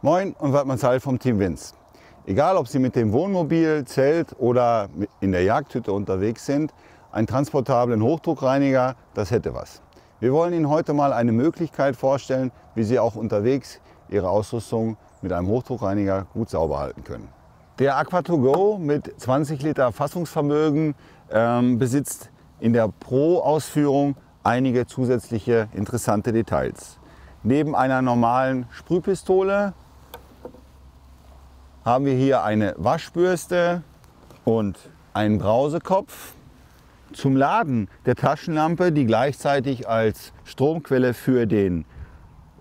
Moin und Wattmann Seil vom Team Winz. Egal ob Sie mit dem Wohnmobil, Zelt oder in der Jagdhütte unterwegs sind, einen transportablen Hochdruckreiniger, das hätte was. Wir wollen Ihnen heute mal eine Möglichkeit vorstellen, wie Sie auch unterwegs Ihre Ausrüstung mit einem Hochdruckreiniger gut sauber halten können. Der Aqua2Go mit 20 Liter Fassungsvermögen besitzt in der Pro-Ausführung einige zusätzliche interessante Details. Neben einer normalen Sprühpistole haben wir hier eine Waschbürste und einen Brausekopf. Zum Laden der Taschenlampe, die gleichzeitig als Stromquelle für den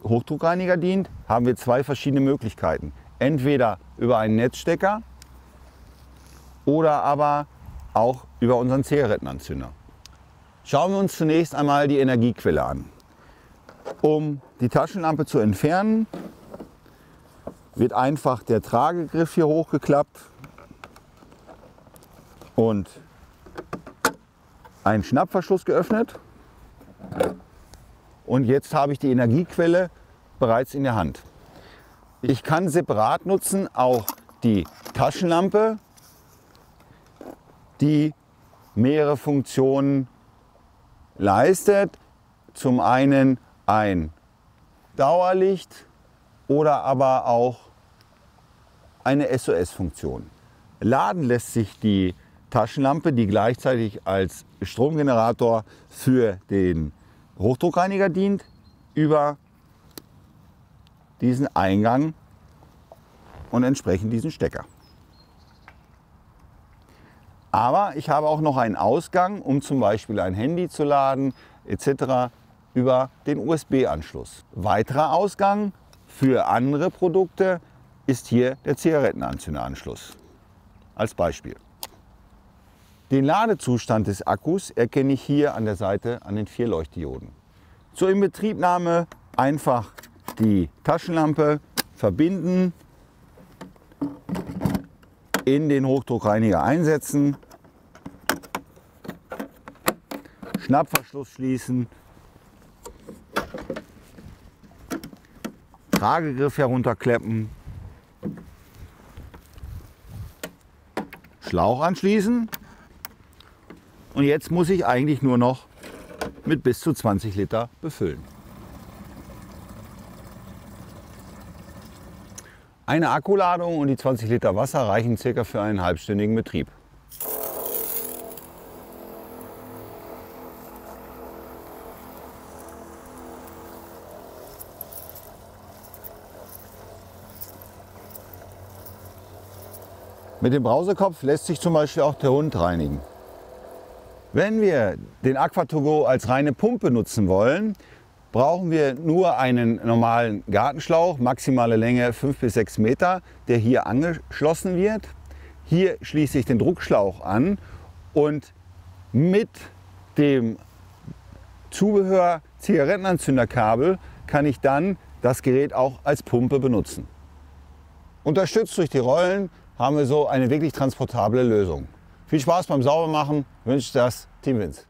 Hochdruckreiniger dient, haben wir zwei verschiedene Möglichkeiten. Entweder über einen Netzstecker oder aber auch über unseren Zigarettenanzünder. Schauen wir uns zunächst einmal die Energiequelle an. Um die Taschenlampe zu entfernen, wird einfach der Tragegriff hier hochgeklappt und ein Schnappverschluss geöffnet. Und jetzt habe ich die Energiequelle bereits in der Hand. Ich kann separat nutzen auch die Taschenlampe, die mehrere Funktionen leistet. Zum einen ein Dauerlicht oder aber auch eine SOS-Funktion. Laden lässt sich die Taschenlampe, die gleichzeitig als Stromgenerator für den Hochdruckreiniger dient, über diesen Eingang und entsprechend diesen Stecker. Aber ich habe auch noch einen Ausgang, um zum Beispiel ein Handy zu laden etc. über den USB-Anschluss. Weiterer Ausgang für andere Produkte ist hier der Zigarettenanzünderanschluss als Beispiel. Den Ladezustand des Akkus erkenne ich hier an der Seite an den 4 Leuchtdioden. Zur Inbetriebnahme einfach die Taschenlampe verbinden, in den Hochdruckreiniger einsetzen, Schnappverschluss schließen, Tragegriff herunterkleppen, Schlauch anschließen und jetzt muss ich eigentlich nur noch mit bis zu 20 Liter befüllen. Eine Akkuladung und die 20 Liter Wasser reichen ca. für einen halbstündigen Betrieb. Mit dem Brausekopf lässt sich zum Beispiel auch der Hund reinigen. Wenn wir den Aqua2Go als reine Pumpe nutzen wollen, brauchen wir nur einen normalen Gartenschlauch, maximale Länge 5 bis 6 Meter, der hier angeschlossen wird. Hier schließe ich den Druckschlauch an und mit dem Zubehör Zigarettenanzünderkabel kann ich dann das Gerät auch als Pumpe benutzen. Unterstützt durch die Rollen haben wir so eine wirklich transportable Lösung. Viel Spaß beim Saubermachen, wünscht das Team Winz.